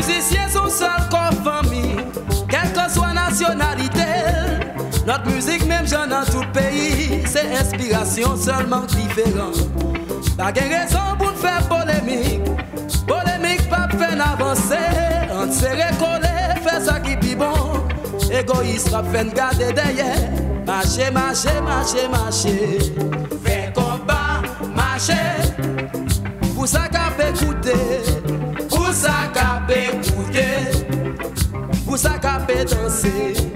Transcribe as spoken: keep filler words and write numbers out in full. musiciens sont seuls comme famille, quelle que soit nationalité. Notre musique, même j'en dans tout pays, c'est inspiration seulement différente. Pas de raison pour faire polémique, polémique pas faire avancer. On se récoller, faire ça qui est bon, égoïste pas faire garder derrière. Marcher, marcher, marcher, marcher, faire combat, marcher. Pour ça qu'a fait écouter, pour ça qu'a fait écouter, pour ça qu'a fait danser.